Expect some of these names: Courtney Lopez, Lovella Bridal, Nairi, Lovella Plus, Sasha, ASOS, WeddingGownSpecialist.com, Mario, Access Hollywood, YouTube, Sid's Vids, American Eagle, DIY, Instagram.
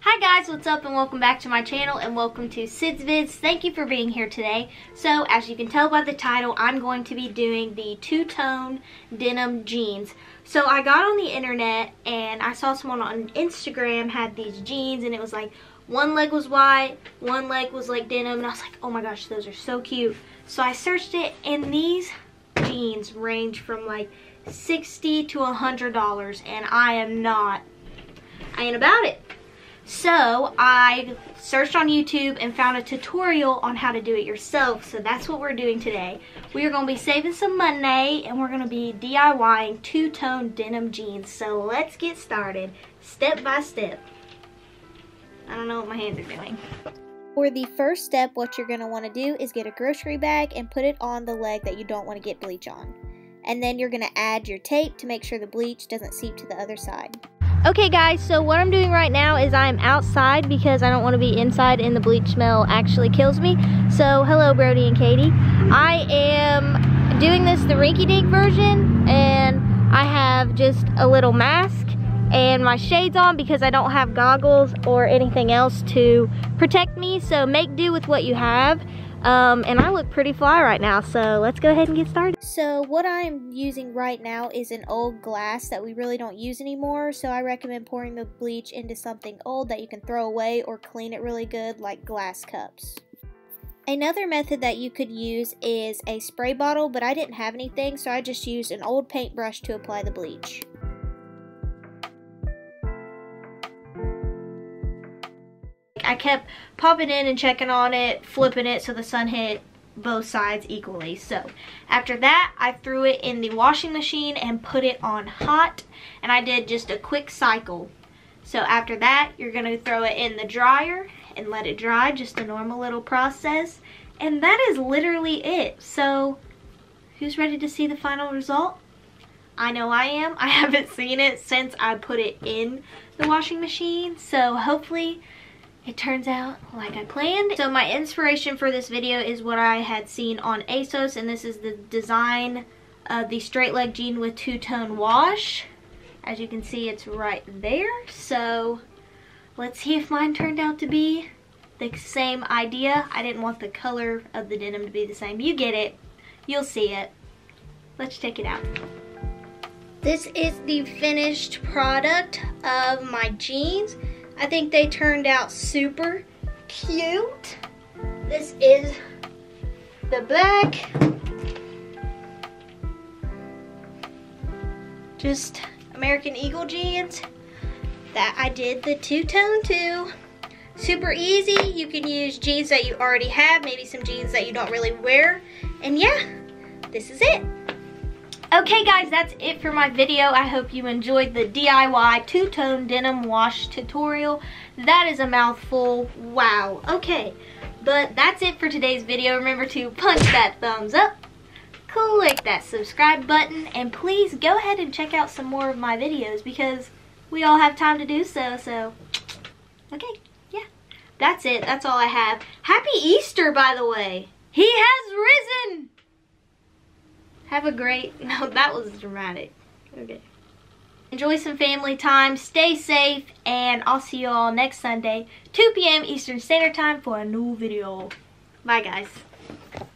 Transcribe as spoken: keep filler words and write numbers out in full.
Hi guys, what's up and welcome back to my channel and welcome to Sid's Vids. Thank you for being here today. So as you can tell by the title, I'm going to be doing the two-tone denim jeans. So I got on the internet and I saw someone on Instagram had these jeans and it was like one leg was white, one leg was like denim, and I was like, oh my gosh, those are so cute. So I searched it and these jeans range from like sixty to a hundred dollars, and I am not I ain't about it. So I searched on YouTube and found a tutorial on how to do it yourself. So that's what we're doing today. We are going to be saving some money and we're going to be DIYing two-tone denim jeans. So let's get started step by step. I don't know what my hands are doing. For the first step, what you're going to want to do is get a grocery bag and put it on the leg that you don't want to get bleach on. And then you're going to add your tape to make sure the bleach doesn't seep to the other side. Okay guys, so what I'm doing right now is I'm outside because I don't want to be inside and the bleach smell actually kills me. So hello Brody and Katie. I am doing this the rinky-dink version and I have just a little mask and my shades on because I don't have goggles or anything else to protect me. So make do with what you have. Um, and I look pretty fly right now, so let's go ahead and get started. So what I'm using right now is an old glass that we really don't use anymore, so I recommend pouring the bleach into something old that you can throw away or clean it really good, like glass cups. Another method that you could use is a spray bottle, but I didn't have anything, so I just used an old paintbrush to apply the bleach. I kept popping in and checking on it, flipping it so the sun hit both sides equally. So after that, I threw it in the washing machine and put it on hot, and I did just a quick cycle. So after that, you're going to throw it in the dryer and let it dry, just a normal little process. And that is literally it. So who's ready to see the final result? I know I am. I haven't seen it since I put it in the washing machine, so hopefully it turns out like I planned. So my inspiration for this video is what I had seen on ASOS, and this is the design of the straight leg jean with two-tone wash. As you can see, it's right there. So let's see if mine turned out to be the same idea. I didn't want the color of the denim to be the same. You get it. You'll see it. Let's check it out. This is the finished product of my jeans. I think they turned out super cute. This is the back. Just American Eagle jeans that I did the two-tone to. Super easy. You can use jeans that you already have, maybe some jeans that you don't really wear. And yeah, this is it. Okay guys, that's it for my video. I hope you enjoyed the D I Y two-tone denim wash tutorial. That is a mouthful. Wow. Okay, but that's it for today's video. Remember to punch that thumbs up, click that subscribe button, and please go ahead and check out some more of my videos because we all have time to do so. So, okay, yeah. That's it. That's all I have. Happy Easter, by the way. He has risen! Have a great, no, that was dramatic. Okay. Enjoy some family time, stay safe, and I'll see you all next Sunday, two p m Eastern Standard Time for a new video. Bye, guys.